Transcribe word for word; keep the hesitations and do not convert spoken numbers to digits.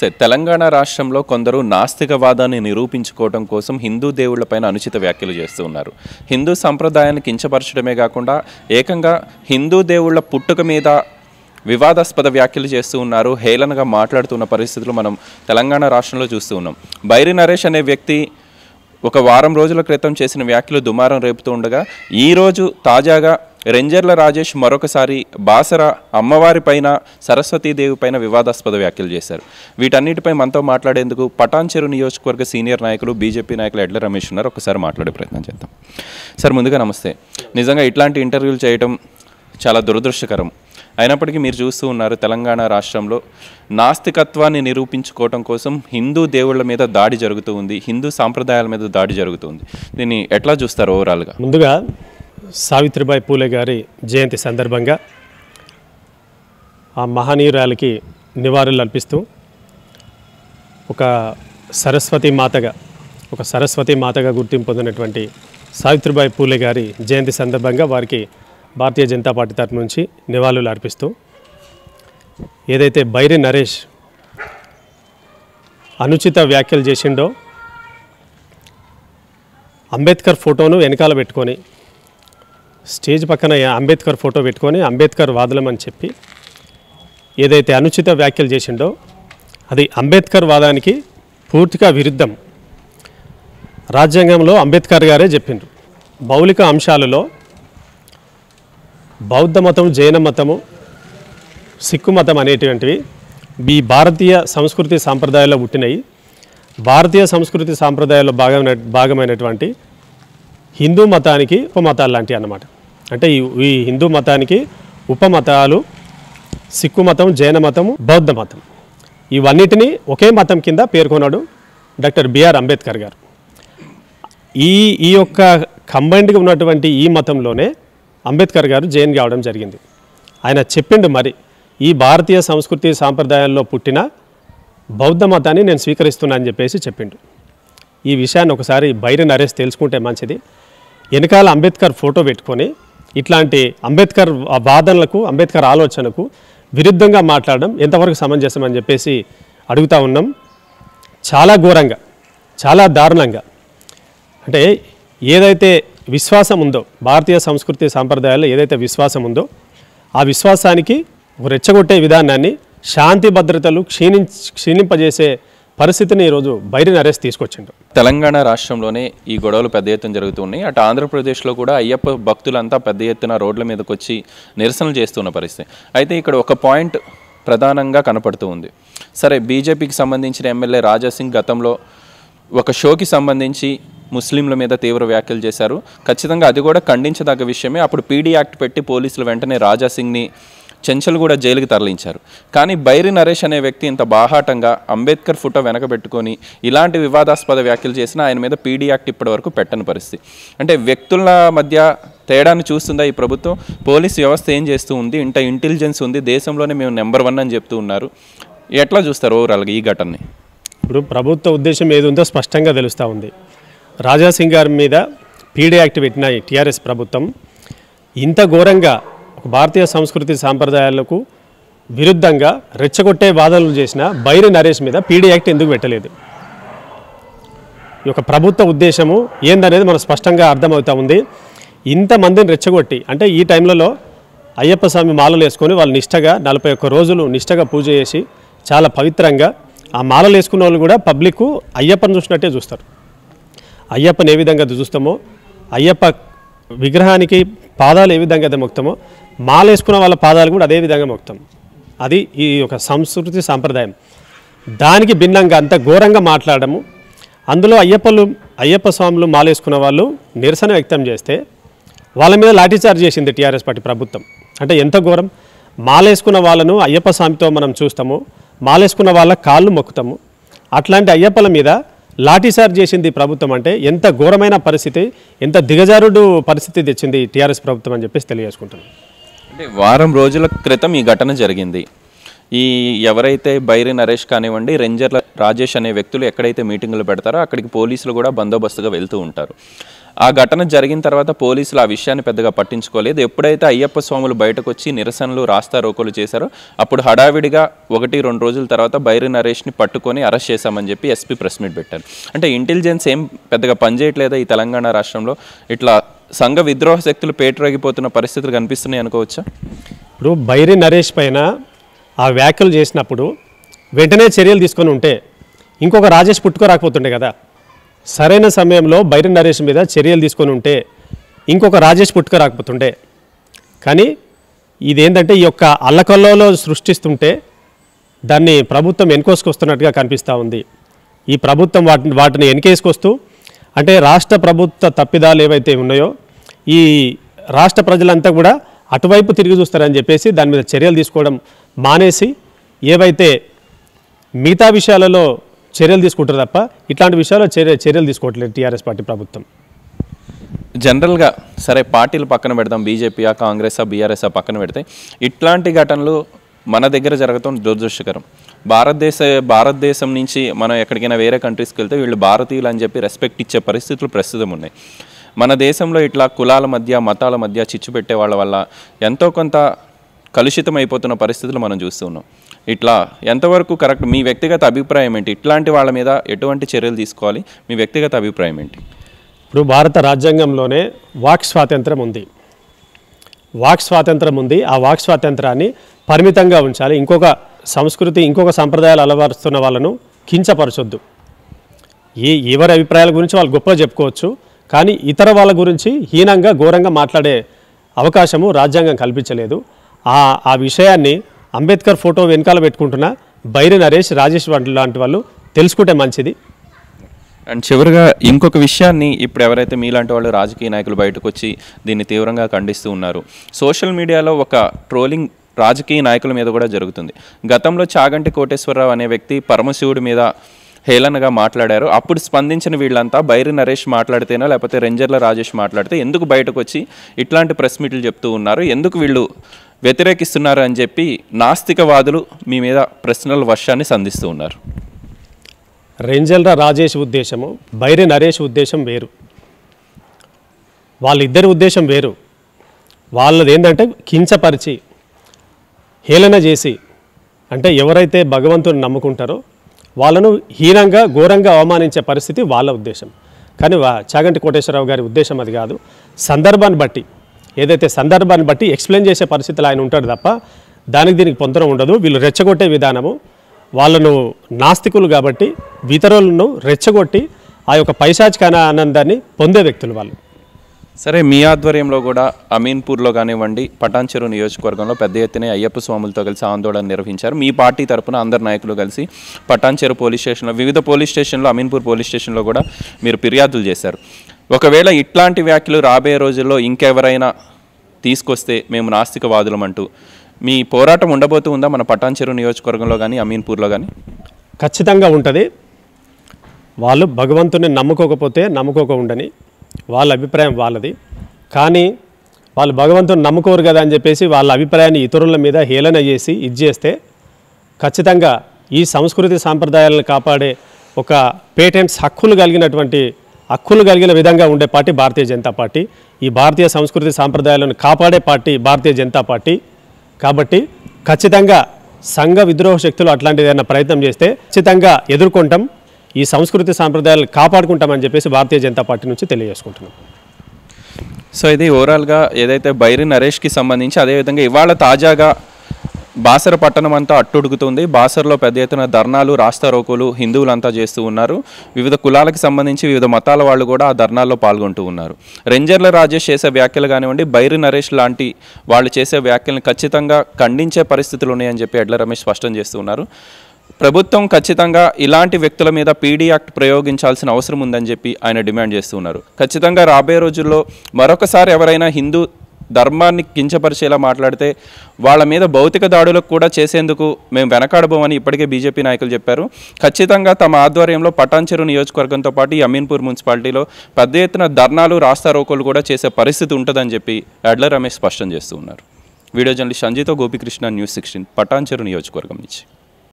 నమస్తే తెలంగాణ రాష్ట్రంలో కొందరు నాస్తికవాదాన్ని నిరూపించుకోవడం కోసం హిందూ దేవుళ్ళపైన అనుచిత వ్యాఖ్యలు చేస్తూ ఉన్నారు. హిందూ సంప్రదాయాన్ని కించపరచడమే కాకుండా ఏకంగా హిందూ దేవుళ్ళ పుట్టుక మీద వివాదాస్పద వ్యాఖ్యలు చేస్తూ ఉన్నారు, హేళనగా మాట్లాడుతున్న పరిస్థితులు మనం తెలంగాణ రాష్ట్రంలో చూస్తూ ఉన్నాం. బైరి నరేష్ అనే వ్యక్తి ఒక వారం రోజుల క్రితం చేసిన వ్యాఖ్యలు దుమారం రేపుతూ ఉండగా ఈరోజు తాజాగా రెంజర్ల రాజేష్ మరొకసారి బాసర అమ్మవారి పైన సరస్వతీదేవి పైన వివాదాస్పద వ్యాఖ్యలు చేశారు. వీటన్నిటిపై మనతో మాట్లాడేందుకు పటాన్చెరు నియోజకవర్గ సీనియర్ నాయకులు బీజేపీ నాయకులు ఎడ్ల రమేష్ ఉన్నారు. ఒకసారి మాట్లాడే ప్రయత్నం చేద్దాం. సార్ ముందుగా నమస్తే. నిజంగా ఇట్లాంటి ఇంటర్వ్యూలు చేయడం చాలా దురదృష్టకరం. అయినప్పటికీ మీరు చూస్తూ ఉన్నారు తెలంగాణ రాష్ట్రంలో నాస్తికత్వాన్ని నిరూపించుకోవటం కోసం హిందూ దేవుళ్ళ మీద దాడి జరుగుతూ ఉంది, హిందూ సాంప్రదాయాల మీద దాడి జరుగుతుంది. దీన్ని ఎట్లా చూస్తారు ఓవరాల్గా? ముందుగా సావిత్రిబాయి పూలే గారి జయంతి సందర్భంగా ఆ మహనీయురాలికి నివాళులు అర్పిస్తూ ఒక సరస్వతి మాతగా ఒక సరస్వతి మాతగా గుర్తింపు పొందినటువంటి సావిత్రిబాయి పూలే గారి జయంతి సందర్భంగా వారికి భారతీయ జనతా పార్టీ తరఫు నుంచి నివాళులు అర్పిస్తూ ఏదైతే బైరి నరేష్ అనుచిత వ్యాఖ్యలు చేసిండో, అంబేద్కర్ ఫోటోను వెనకాల పెట్టుకొని స్టేజ్ పక్కన అంబేద్కర్ ఫోటో పెట్టుకొని అంబేద్కర్ వాదులం అని చెప్పి ఏదైతే అనుచిత వ్యాఖ్యలు చేసిండో అది అంబేద్కర్ వాదానికి పూర్తిగా విరుద్ధం. రాజ్యాంగంలో అంబేద్కర్ గారే చెప్పిండ్రు మౌలిక అంశాలలో బౌద్ధ మతం, జైన మతము, సిక్కు మతం అనేటువంటివి ఈ భారతీయ సంస్కృతి సాంప్రదాయాల్లో పుట్టినవి. భారతీయ సంస్కృతి సాంప్రదాయాల్లో భాగమైన భాగమైనటువంటి హిందూ మతానికి ఉపమతాలు లాంటివి అన్నమాట. అంటే ఈ హిందూ మతానికి ఉపమతాలు సిక్కు మతం, జైన మతము, బౌద్ధ మతం, ఇవన్నిటినీ ఒకే మతం కింద పేర్కొన్నాడు డాక్టర్ బిఆర్ అంబేద్కర్ గారు. ఈ ఈ యొక్క కంబైన్డ్గా ఉన్నటువంటి ఈ మతంలోనే అంబేద్కర్ గారు జైన్ కావడం జరిగింది. ఆయన చెప్పిండు మరి ఈ భారతీయ సంస్కృతి సాంప్రదాయాల్లో పుట్టిన బౌద్ధ మతాన్ని నేను స్వీకరిస్తున్నా అని చెప్పేసి చెప్పిండు. ఈ విషయాన్ని ఒకసారి బైరి నరేష్ తెలుసుకుంటే మంచిది. వెనకాల అంబేద్కర్ ఫోటో పెట్టుకొని ఇట్లాంటి అంబేద్కర్ వాదనలకు, అంబేద్కర్ ఆలోచనకు విరుద్ధంగా మాట్లాడడం ఎంతవరకు సమంజసం అని చెప్పేసి అడుగుతూ ఉన్నాం. చాలా ఘోరంగా, చాలా దారుణంగా, అంటే ఏదైతే విశ్వాసం ఉందో, భారతీయ సంస్కృతి సాంప్రదాయాల్లో ఏదైతే విశ్వాసం ఉందో ఆ విశ్వాసానికి రెచ్చగొట్టే విధానాన్ని, శాంతి భద్రతలు క్షీణి క్షీణింపజేసే పరిస్థితిని ఈరోజు బైరి నరేష్ తీసుకొచ్చిండు. తెలంగాణ రాష్ట్రంలోనే ఈ గొడవలు పెద్ద ఎత్తున జరుగుతున్నాయి. అటు ఆంధ్రప్రదేశ్లో కూడా అయ్యప్ప భక్తులంతా పెద్ద ఎత్తున రోడ్ల మీదకి వచ్చి నిరసనలు చేస్తున్న పరిస్థితి. అయితే ఇక్కడ ఒక పాయింట్ ప్రధానంగా కనపడుతూ ఉంది. సరే, బీజేపీకి సంబంధించిన ఎమ్మెల్యే రాజాసింగ్ గతంలో ఒక షోకి సంబంధించి ముస్లింల మీద తీవ్ర వ్యాఖ్యలు చేశారు. ఖచ్చితంగా అది కూడా ఖండించదగ్గ విషయమే. అప్పుడు పీడీ యాక్ట్ పెట్టి పోలీసులు వెంటనే రాజాసింగ్ని చెంచలు కూడా జైలుకి తరలించారు. కానీ బైరి నరేష్ అనే వ్యక్తి ఇంత బాహాటంగా అంబేద్కర్ ఫోటో వెనకబెట్టుకొని ఇలాంటి వివాదాస్పద వ్యాఖ్యలు చేసినా ఆయన మీద పీడీ యాక్ట్ ఇప్పటి వరకు పెట్టని పరిస్థితి. అంటే వ్యక్తుల మధ్య తేడాన్ని చూస్తుందా ఈ ప్రభుత్వం? పోలీస్ వ్యవస్థ ఏం చేస్తూ ఉంది? ఇంత ఇంటెలిజెన్స్ ఉంది, దేశంలోనే మేము నెంబర్ వన్ అని చెప్తూ ఉన్నారు. ఎట్లా చూస్తారు ఓవరాల్గా ఈ ఘటనని? ఇప్పుడు ప్రభుత్వ ఉద్దేశం ఏది ఉందో స్పష్టంగా తెలుస్తూ ఉంది. రాజాసింగ్ గారి మీద పీడీ యాక్ట్ పెట్టిన టీఆర్ఎస్ ప్రభుత్వం ఇంత ఘోరంగా భారతీయ సంస్కృతి సాంప్రదాయాలకు విరుద్ధంగా రెచ్చగొట్టే వాదనలు చేసిన బైరి నరేష్ మీద పీడీ యాక్ట్ ఎందుకు పెట్టలేదు? ఈ యొక్క ప్రభుత్వ ఉద్దేశము ఏందనేది మనం స్పష్టంగా అర్థమవుతూ ఉంది. ఇంతమందిని రెచ్చగొట్టి, అంటే ఈ టైంలలో అయ్యప్ప స్వామి మాలలు వేసుకొని వాళ్ళు నిష్టగా నలభై ఒక్క రోజులు నిష్టగా పూజ చేసి చాలా పవిత్రంగా ఆ మాలలు వేసుకున్న వాళ్ళు కూడా పబ్లిక్ అయ్యప్పను చూసినట్టే చూస్తారు. అయ్యప్పను ఏ విధంగా చూస్తామో, అయ్యప్ప విగ్రహానికి పాదాలు ఏ విధంగా అయితే మొక్తామో మాల వేసుకున్న వాళ్ళ పాదాలు కూడా అదే విధంగా మొక్తాం. అది ఈ యొక్క సంస్కృతి సాంప్రదాయం. దానికి భిన్నంగా అంత ఘోరంగా మాట్లాడము, అందులో అయ్యప్పలు అయ్యప్ప స్వాములు మాల వేసుకున్న వాళ్ళు నిరసన వ్యక్తం చేస్తే వాళ్ళ మీద లాఠీచార్జ్ చేసింది టీఆర్ఎస్ పార్టీ ప్రభుత్వం. అంటే ఎంత ఘోరం! మాల వేసుకున్న వాళ్ళను అయ్యప్ప స్వామితో మనం చూస్తాము, మాల వేసుకున్న వాళ్ళ కాళ్ళు మొక్కుతాము, అట్లాంటి అయ్యప్పల మీద లాఠీచార్జ్ చేసింది ప్రభుత్వం. అంటే ఎంత ఘోరమైన పరిస్థితి, ఎంత దిగజారుడు పరిస్థితి తెచ్చింది టీఆర్ఎస్ ప్రభుత్వం అని చెప్పేసి తెలియజేసుకుంటున్నాను. అంటే వారం రోజుల క్రితం ఈ ఘటన జరిగింది. ఈ ఎవరైతే బైరి నరేష్ కానివ్వండి, రెంజర్ల రాజేష్ అనే వ్యక్తులు ఎక్కడైతే మీటింగులు పెడతారో అక్కడికి పోలీసులు కూడా బందోబస్తుగా వెళ్తూ ఉంటారు. ఆ ఘటన జరిగిన తర్వాత పోలీసులు ఆ విషయాన్ని పెద్దగా పట్టించుకోలేదు. ఎప్పుడైతే అయ్యప్ప స్వాములు బయటకు వచ్చి నిరసనలు రాస్తా రోకోలు చేశారో అప్పుడు హడావిడిగా ఒకటి రెండు రోజుల తర్వాత బైరి నరేష్ని పట్టుకొని అరెస్ట్ చేశామని చెప్పి ఎస్పీ ప్రెస్ మీట్ పెట్టారు. అంటే ఇంటెలిజెన్స్ ఏం పెద్దగా పనిచేయట్లేదా ఈ తెలంగాణ రాష్ట్రంలో? ఇట్లా సంఘ విద్రోహ శక్తులు పేటరేగిపోతున్న పరిస్థితులు కనిపిస్తున్నాయి అనుకోవచ్చా? ఇప్పుడు బైరి నరేష్ పైన ఆ వ్యాఖ్యలు చేసినప్పుడు వెంటనే చర్యలు తీసుకొని ఉంటే ఇంకొక రాజేష్ పుట్టుకోరాకపోతుండే కదా. సరైన సమయంలో బైరి నరేష్ మీద చర్యలు తీసుకొని ఉంటే ఇంకొక రాజేష్ పుట్టుకోరాకపోతుండే. కానీ ఇదేంటంటే ఈ యొక్క అల్లకల్లలో సృష్టిస్తుంటే దాన్ని ప్రభుత్వం వెనుకోసుకొస్తున్నట్టుగా కనిపిస్తూ ఉంది. ఈ ప్రభుత్వం వాటిని వాటిని వెనుకేసుకొస్తూ అంటే రాష్ట్ర ప్రభుత్వ తప్పిదాలు ఏవైతే ఉన్నాయో ఈ రాష్ట్ర ప్రజలంతా కూడా అటువైపు తిరిగి చూస్తారని చెప్పేసి దాని మీద చర్యలు తీసుకోవడం మానేసి ఏవైతే మిగతా విషయాలలో చర్యలు తీసుకుంటారు తప్ప ఇట్లాంటి విషయాల్లో చర్య చర్యలు తీసుకోవట్లేదు టీఆర్ఎస్ పార్టీ ప్రభుత్వం. జనరల్గా సరే పార్టీలు పక్కన పెడతాం, బీజేపీయా కాంగ్రెసా బీఆర్ఎస్ఆ పక్కన పెడితే ఇట్లాంటి ఘటనలు మన దగ్గర జరగటం దురదృష్టకరం. భారతదేశ భారతదేశం నుంచి మనం ఎక్కడికైనా వేరే కంట్రీస్కి వెళ్తే వీళ్ళు భారతీయులు అని చెప్పి రెస్పెక్ట్ ఇచ్చే పరిస్థితులు ప్రస్తుతం ఉన్నాయి. మన దేశంలో ఇట్లా కులాల మధ్య మతాల మధ్య చిచ్చు పెట్టే వాళ్ళ వల్ల ఎంతో కొంత కలుషితం అయిపోతున్న పరిస్థితులు మనం చూస్తున్నాం. ఇట్లా ఎంతవరకు కరెక్ట్? మీ వ్యక్తిగత అభిప్రాయం ఏంటి? ఇట్లాంటి వాళ్ళ మీద ఎటువంటి చర్యలు తీసుకోవాలి? మీ వ్యక్తిగత అభిప్రాయం ఏంటి? ఇప్పుడు భారత రాజ్యాంగంలోనే వాక్ స్వాతంత్రం ఉంది. వాక్ స్వాతంత్రం ఉంది. ఆ వాక్ స్వాతంత్రాన్ని పరిమితంగా ఉంచాలి. ఇంకొక సంస్కృతి ఇంకొక సంప్రదాయాలు అలవరుస్తున్న వాళ్ళను కించపరచొద్దు. ఏ ఎవరి అభిప్రాయాల గురించి వాళ్ళు గొప్పగా చెప్పుకోవచ్చు, కానీ ఇతర వాళ్ళ గురించి హీనంగా ఘోరంగా మాట్లాడే అవకాశము రాజ్యాంగం కల్పించలేదు. ఆ ఆ విషయాన్ని అంబేద్కర్ ఫోటో వెనకాల పెట్టుకుంటున్న బైరి నరేష్, రాజేష్ వంటి లాంటి వాళ్ళు తెలుసుకుంటే మంచిది. అండ్ చివరిగా ఇంకొక విషయాన్ని ఇప్పుడు ఎవరైతే మీలాంటి వాళ్ళు రాజకీయ నాయకులు బయటకు వచ్చి దీన్ని తీవ్రంగా ఖండిస్తూ ఉన్నారు. సోషల్ మీడియాలో ఒక ట్రోలింగ్ రాజకీయ నాయకుల మీద కూడా జరుగుతుంది. గతంలో చాగంటి కోటేశ్వరరావు అనే వ్యక్తి పరమశివుడి మీద హేళనగా మాట్లాడారు. అప్పుడు స్పందించిన వీళ్ళంతా బైరి నరేష్ మాట్లాడితేనో లేకపోతే రెంజర్ల రాజేష్ మాట్లాడితే ఎందుకు బయటకు వచ్చి ఇట్లాంటి ప్రెస్ మీట్లు చెప్తూ ఉన్నారు, ఎందుకు వీళ్ళు వ్యతిరేకిస్తున్నారు అని చెప్పి నాస్తికవాదులు మీ మీద ప్రశ్నల వర్షాన్ని సంధిస్తూ ఉన్నారు. రెంజర్ల రాజేష్ ఉద్దేశము బైరి నరేష్ ఉద్దేశం వేరు, వాళ్ళిద్దరి ఉద్దేశం వేరు. వాళ్ళది ఏంటంటే కించపరిచి హేళన చేసి, అంటే ఎవరైతే భగవంతుని నమ్ముకుంటారో వాళ్ళను హీనంగా ఘోరంగా అవమానించే పరిస్థితి వాళ్ళ ఉద్దేశం. కానీ చాగంటి కోటేశ్వరరావు గారి ఉద్దేశం అది కాదు. సందర్భాన్ని బట్టి ఏదైతే సందర్భాన్ని బట్టి ఎక్స్ప్లెయిన్ చేసే పరిస్థితిలో ఆయన ఉంటాడు తప్ప దానికి దీనికి పొందన ఉండదు. వీళ్ళు రెచ్చగొట్టే విధానము వాళ్ళను నాస్తికులు కాబట్టి ఇతరులను రెచ్చగొట్టి ఆ యొక్క పైశాచిక ఆనందాన్ని పొందే వ్యక్తులు వాళ్ళు. సరే, మీ ఆధ్వర్యంలో కూడా అమీన్పూర్లో కానివ్వండి, పటాన్చెరు నియోజకవర్గంలో పెద్ద ఎత్తున అయ్యప్ప స్వాములతో కలిసి ఆందోళన నిర్వహించారు. మీ పార్టీ తరఫున అందరు నాయకులు కలిసి పటాన్చెరు పోలీస్ స్టేషన్లో, వివిధ పోలీస్ స్టేషన్లో, అమీన్పూర్ పోలీస్ స్టేషన్లో కూడా మీరు ఫిర్యాదులు చేశారు. ఒకవేళ ఇట్లాంటి వ్యాఖ్యలు రాబోయే రోజుల్లో ఇంకెవరైనా తీసుకొస్తే మేము నాస్తికవాదులం అంటూ మీ పోరాటం ఉండబోతూ ఉందా మన పటాన్చెరు నియోజకవర్గంలో కానీ అమీన్పూర్లో కానీ? ఖచ్చితంగా ఉంటుంది. వాళ్ళు భగవంతుని నమ్ముకోకపోతే నమ్ముకోక ఉండని వాళ్ళ అభిప్రాయం వాళ్ళది. కానీ వాళ్ళు భగవంతుని నమ్ముకోరు కదా అని చెప్పేసి వాళ్ళ అభిప్రాయాన్ని ఇతరుల మీద హేళన చేసి ఇది చేస్తే ఖచ్చితంగా ఈ సంస్కృతి సాంప్రదాయాలను కాపాడే ఒక పేటెంట్స్ హక్కులు కలిగినటువంటి హక్కులు కలిగిన విధంగా ఉండే పార్టీ భారతీయ జనతా పార్టీ. ఈ భారతీయ సంస్కృతి సాంప్రదాయాలను కాపాడే పార్టీ భారతీయ జనతా పార్టీ. కాబట్టి ఖచ్చితంగా సంఘ విద్రోహ శక్తులు అట్లాంటిది ఏదైనా ప్రయత్నం చేస్తే ఖచ్చితంగా ఎదుర్కొంటాం, ఈ సంస్కృతి సాంప్రదాయాలను కాపాడుకుంటామని చెప్పేసి భారతీయ జనతా పార్టీ నుంచి తెలియజేసుకుంటున్నాం. సో ఇది ఓవరాల్గా ఏదైతే బైరి నరేష్కి సంబంధించి, అదేవిధంగా ఇవాళ తాజాగా బాసర పట్టణం అంతా అట్టుడుగుతుంది. బాసరలో పెద్ద ఎత్తున ధర్నాలు రాస్తారోకోలు హిందువులంతా చేస్తూ ఉన్నారు. వివిధ కులాలకు సంబంధించి వివిధ మతాల వాళ్ళు కూడా ఆ ధర్నాల్లో పాల్గొంటూ ఉన్నారు. రెంజర్ల రాజేష్ చేసే వ్యాఖ్యలు కానివ్వండి, బైరి నరేష్ లాంటి వాళ్ళు చేసే వ్యాఖ్యలను ఖచ్చితంగా ఖండించే పరిస్థితులు ఉన్నాయని చెప్పి ఎడ్ల రమేష్ స్పష్టం చేస్తూ ఉన్నారు. ప్రభుత్వం ఖచ్చితంగా ఇలాంటి వ్యక్తుల మీద పీడీ యాక్ట్ ప్రయోగించాల్సిన అవసరం ఉందని చెప్పి ఆయన డిమాండ్ చేస్తూ ఉన్నారు. ఖచ్చితంగా రాబోయే రోజుల్లో మరొకసారి ఎవరైనా హిందూ ధర్మాన్ని కించపరిచేలా మాట్లాడితే వాళ్ళ మీద భౌతిక దాడులకు కూడా చేసేందుకు మేము వెనకాడబోమని ఇప్పటికే బీజేపీ నాయకులు చెప్పారు. ఖచ్చితంగా తమ ఆధ్వర్యంలో పటాన్చెరు నియోజకవర్గంతో పాటు ఈ అమీన్పూర్ మున్సిపాలిటీలో పెద్ద ఎత్తున ధర్నాలు రాస్తారోకోలు కూడా చేసే పరిస్థితి ఉంటుందని చెప్పి ఎడ్ల రమేష్ స్పష్టం చేస్తూ ఉన్నారు. వీడియో జర్నలిస్ట్ సంజీతో గోపికృష్ణ, న్యూస్ సిక్స్టీన్, పటాన్చెరు నియోజకవర్గం నుంచి.